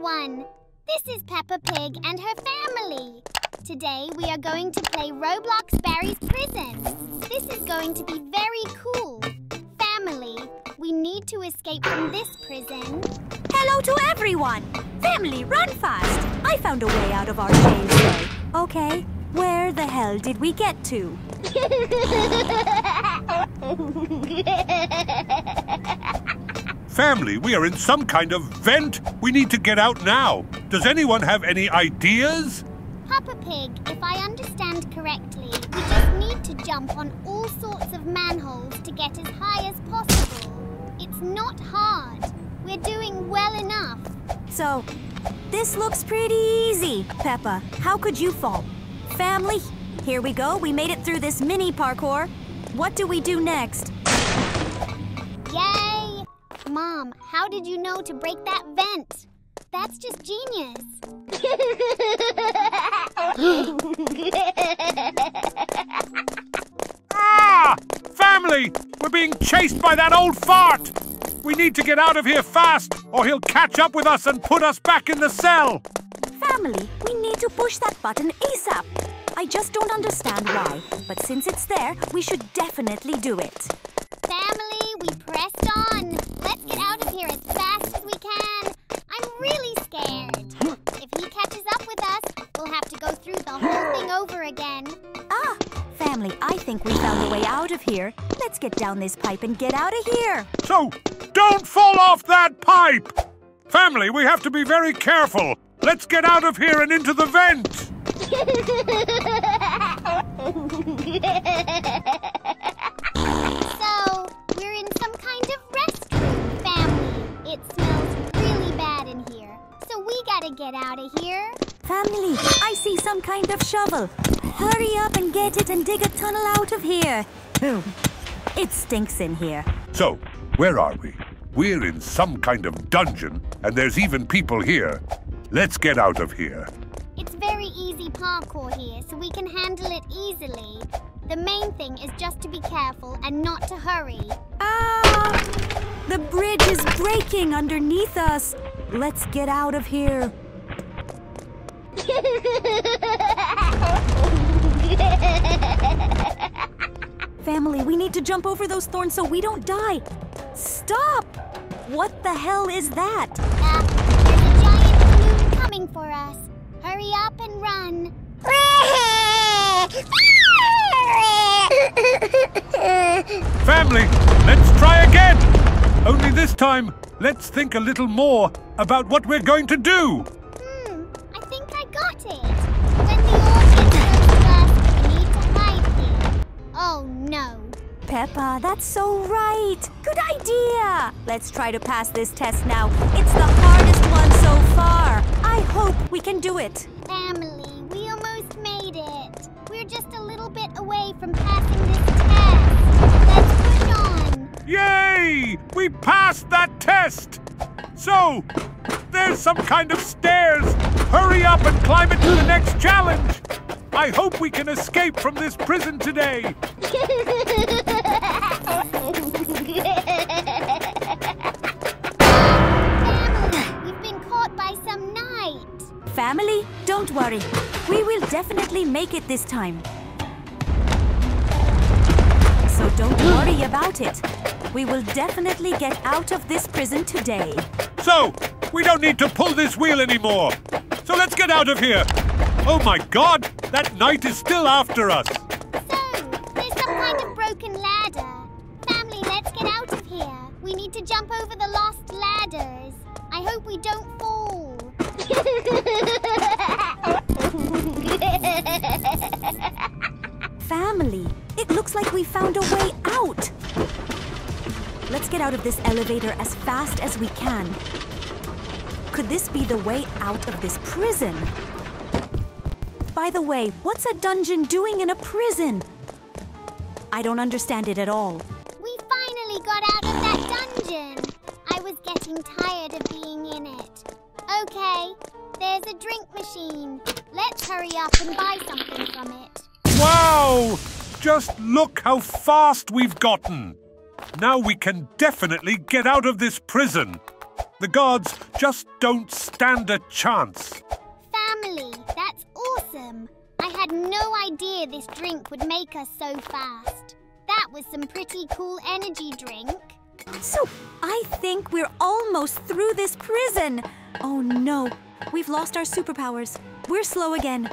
everyone! This is Peppa Pig and her family. Today we are going to play Roblox Barry's Prison. This is going to be very cool. Family, we need to escape from this prison. Hello to everyone! Family, run fast! I found a way out of our jail. Okay, where the hell did we get to? Family, we are in some kind of vent. We need to get out now. Does anyone have any ideas? Peppa Pig, if I understand correctly, we just need to jump on all sorts of manholes to get as high as possible. It's not hard. We're doing well enough. So, this looks pretty easy. Peppa, how could you fall? Family, here we go. We made it through this mini parkour. What do we do next? Yay! Mom, how did you know to break that vent? That's just genius. Ah! Family! We're being chased by that old fart! We need to get out of here fast, or he'll catch up with us and put us back in the cell! Family, we need to push that button ASAP. I just don't understand why, but since it's there, we should definitely do it. Family, we pressed on. Let's get out of here as fast as we can. I'm really scared. If he catches up with us, we'll have to go through the whole thing over again. Ah, family, I think we found a way out of here. Let's get down this pipe and get out of here. So, don't fall off that pipe! Family, we have to be very careful. Let's get out of here and into the vent! So, we're in some kind of rescue, family. It smells really bad in here, so we gotta get out of here. Family, I see some kind of shovel. Hurry up and get it and dig a tunnel out of here. Boom. It stinks in here. So, where are we? We're in some kind of dungeon, and there's even people here. Let's get out of here. It's very easy parkour here, so we can handle it easily. The main thing is just to be careful and not to hurry. Ah! The bridge is breaking underneath us. Let's get out of here. Family, we need to jump over those thorns so we don't die. Stop! What the hell is that? For us. Hurry up and run. Family, let's try again. Only this time, let's think a little more about what we're going to do. I think I got it. When the orchid goes first, we need to hide here. Oh no. Peppa, that's so right. Good idea. Let's try to pass this test now. It's the hardest one so far. I hope we can do it. Family, we almost made it. We're just a little bit away from passing this test. Let's push on. Yay! We passed that test! So, there's some kind of stairs. Hurry up and climb it to the next challenge. I hope we can escape from this prison today. Family, don't worry. We will definitely make it this time. So don't worry about it. We will definitely get out of this prison today. So, we don't need to pull this wheel anymore. So let's get out of here. Oh my God, that knight is still after us. So, there's some kind of broken ladder. Family, let's get out of here. We need to jump over the lost ladders. I hope we don't fall. Family, it looks like we found a way out. Let's get out of this elevator as fast as we can. Could this be the way out of this prison? By the way, what's a dungeon doing in a prison? I don't understand it at all. We finally got out of that dungeon. I was getting tired of being in it. Okay, there's a drink machine. Let's hurry up and buy something from it. Wow! Just look how fast we've gotten. Now we can definitely get out of this prison. The guards just don't stand a chance. Family, that's awesome. I had no idea this drink would make us so fast. That was some pretty cool energy drink. So, I think we're almost through this prison. Oh no, we've lost our superpowers. We're slow again.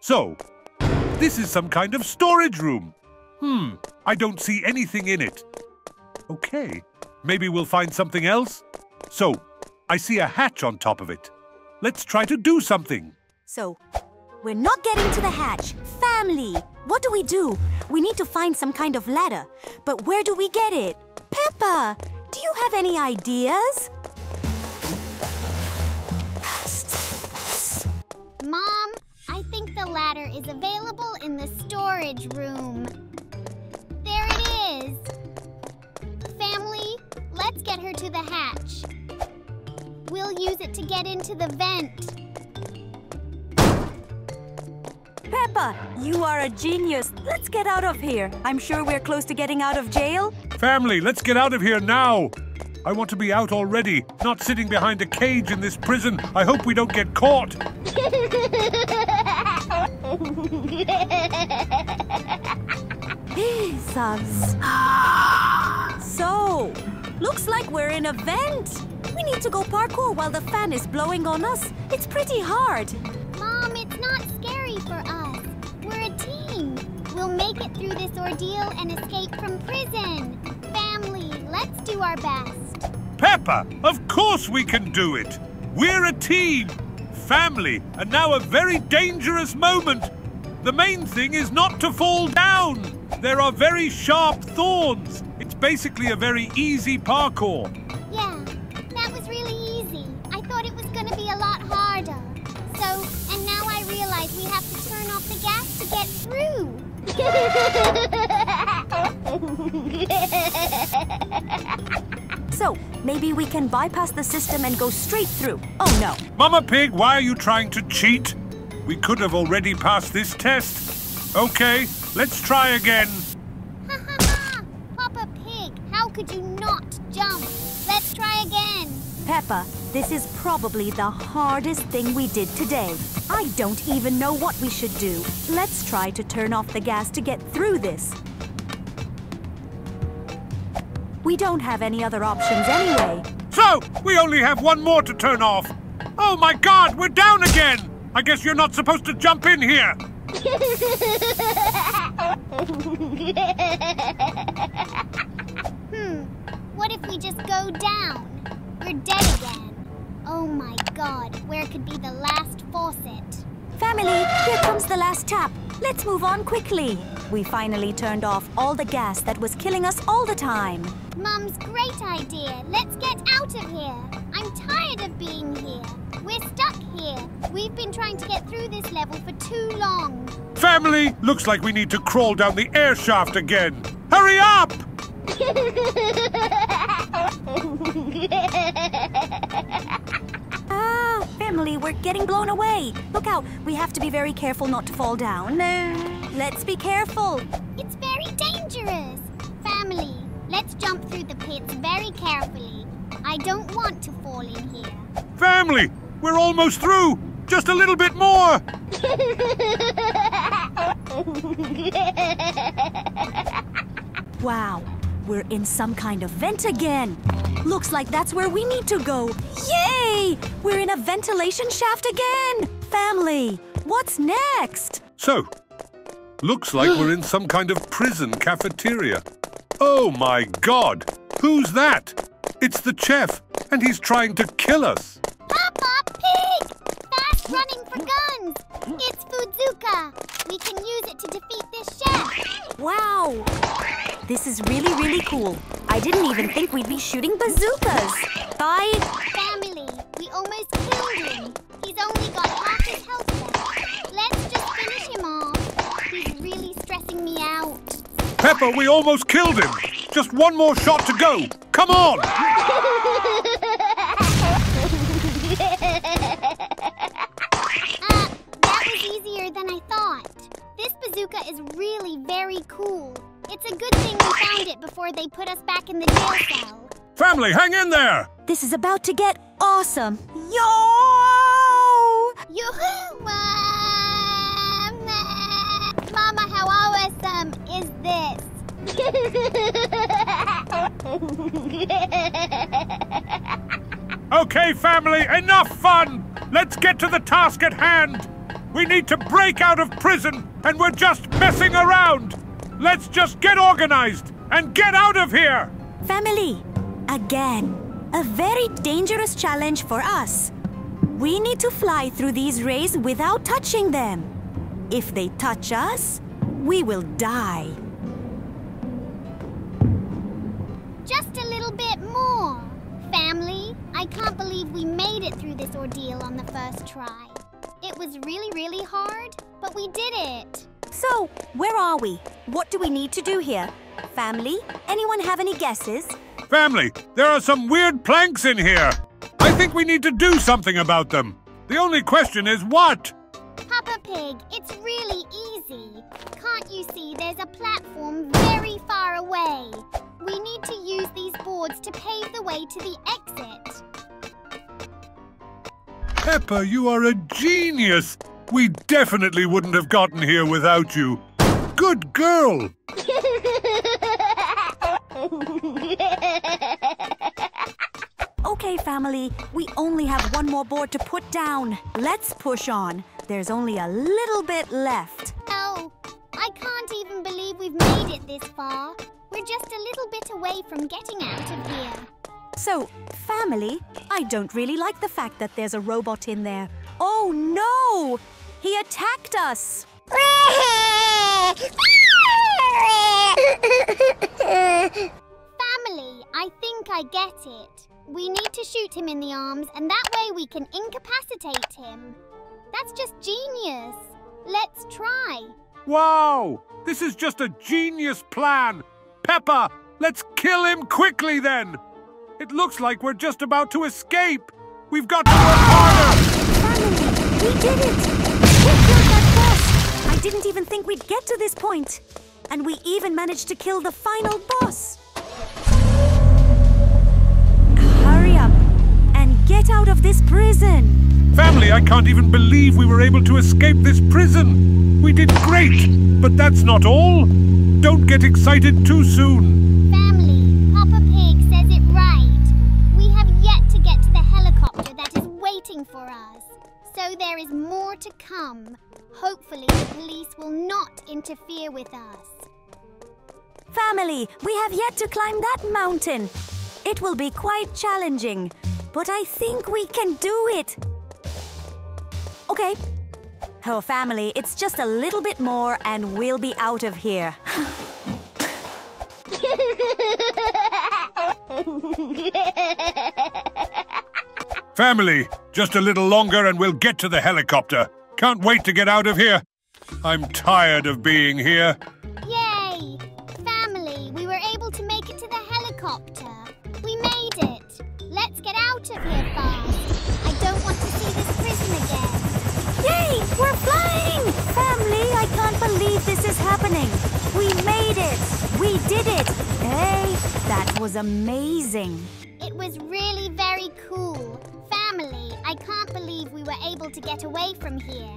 So, this is some kind of storage room. I don't see anything in it. Okay, maybe we'll find something else. So, I see a hatch on top of it. Let's try to do something. So, we're not getting to the hatch. Family, what do? We need to find some kind of ladder. But where do we get it? Peppa, do you have any ideas? Mom, I think the ladder is available in the storage room. There it is. Family, let's get her to the hatch. We'll use it to get into the vent. Peppa, you are a genius. Let's get out of here. I'm sure we're close to getting out of jail. Family, let's get out of here now. I want to be out already, not sitting behind a cage in this prison. I hope we don't get caught. So, looks like we're in a vent. We need to go parkour while the fan is blowing on us. It's pretty hard. Mom, it's not scary for us. We're a team. We'll make it through this ordeal and escape from prison. Family, let's do our best. Peppa, of course we can do it. We're a team. Family, and now a very dangerous moment. The main thing is not to fall down. There are very sharp thorns. It's basically a very easy parkour. Yeah, that was really easy. I thought it was going to be a lot harder. And now I realize we have to turn off the gas to get through. So, maybe we can bypass the system and go straight through. Oh, no. Mama Pig, why are you trying to cheat? We could have already passed this test. Okay, let's try again. Ha ha ha! Papa Pig, how could you not jump? Let's try again. Peppa, this is probably the hardest thing we did today. I don't even know what we should do. Let's try to turn off the gas to get through this. We don't have any other options anyway. So, we only have one more to turn off. Oh my God, we're down again! I guess you're not supposed to jump in here. What if we just go down? We're dead again. Oh my God, where could be the last faucet? Family, here comes the last tap. Let's move on quickly. We finally turned off all the gas that was killing us all the time. Mum's great idea. Let's get out of here. I'm tired of being here. We're stuck here. We've been trying to get through this level for too long. Family, looks like we need to crawl down the air shaft again. Hurry up! Family, we're getting blown away. Look out, we have to be very careful not to fall down. Let's be careful. It's very dangerous. Family, let's jump through the pits very carefully. I don't want to fall in here. Family, we're almost through. Just a little bit more. Wow. We're in some kind of vent again. Looks like that's where we need to go. Yay! We're in a ventilation shaft again. Family, what's next? So, looks like we're in some kind of prison cafeteria. Oh my God, who's that? It's the chef, and he's trying to kill us. Papa Pig! Fast running for guns! It's Foodzooka! We can use it to defeat this chef! Wow! This is really, really cool. I didn't even think we'd be shooting bazookas. Bye! Family, we almost killed him. He's only got half his health left. Let's just finish him off. He's really stressing me out. Peppa, we almost killed him. Just one more shot to go. Come on! That was easier than I thought. This bazooka is really very cool. It's a good thing we found it before they put us back in the jail cell. Family, hang in there! This is about to get awesome. Yo! Yoo-hoo! Mama, how awesome is this? Okay, family, enough fun! Let's get to the task at hand! We need to break out of prison, and we're just messing around! Let's just get organized and get out of here! Family, again, a very dangerous challenge for us. We need to fly through these rays without touching them. If they touch us, we will die. Just a little bit more, family. I can't believe we made it through this ordeal on the first try. It was really hard, but we did it. So, where are we? What do we need to do here? Family, anyone have any guesses? Family, there are some weird planks in here. I think we need to do something about them. The only question is what? Peppa Pig, it's really easy. Can't you see there's a platform very far away? We need to use these boards to pave the way to the exit. Peppa, you are a genius. We definitely wouldn't have gotten here without you. Good girl. Okay, family, we only have one more board to put down. Let's push on. There's only a little bit left. Oh, I can't even believe we've made it this far. We're just a little bit away from getting out of here. So, family, I don't really like the fact that there's a robot in there. Oh, no! He attacked us! Family, I think I get it. We need to shoot him in the arms, and that way we can incapacitate him. That's just genius. Let's try. Wow! This is just a genius plan. Peppa, let's kill him quickly then. It looks like we're just about to escape. We've got to work harder. Family, we did it. We killed that boss. I didn't even think we'd get to this point. And we even managed to kill the final boss. Hurry up and get out of this prison. Family, I can't even believe we were able to escape this prison. We did great, but that's not all. Don't get excited too soon. Family, Peppa Pig says it right. We have yet to get to the helicopter that is waiting for us. So there is more to come. Hopefully the police will not interfere with us. Family, we have yet to climb that mountain. It will be quite challenging, but I think we can do it. Okay. Oh, family, it's just a little bit more and we'll be out of here. Family, just a little longer and we'll get to the helicopter. Can't wait to get out of here. I'm tired of being here. Yay! Family, we were able to make it to the helicopter. We made it. Let's get out of here fast. I don't want to see this prison again. Yay! We're flying! Family, I can't believe this is happening. We made it! We did it! Hey, that was amazing. It was really very cool. Family, I can't believe we were able to get away from here.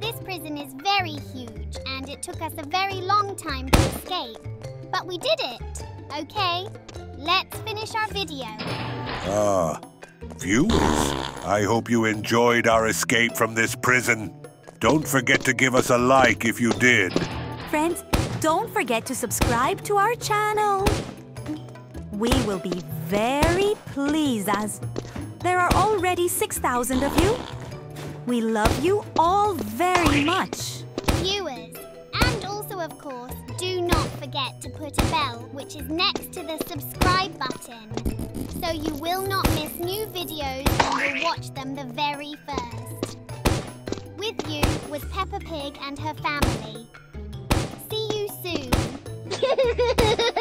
This prison is very huge, and it took us a very long time to escape. But we did it! Okay, let's finish our video. Viewers, I hope you enjoyed our escape from this prison. Don't forget to give us a like if you did. Friends, don't forget to subscribe to our channel. We will be very pleased as there are already 6,000 of you. We love you all very much. Viewers, and also of course, do not forget to put a bell which is next to the subscribe button. So you will not miss new videos and you'll watch them the very first. With you was Peppa Pig and her family. See you soon.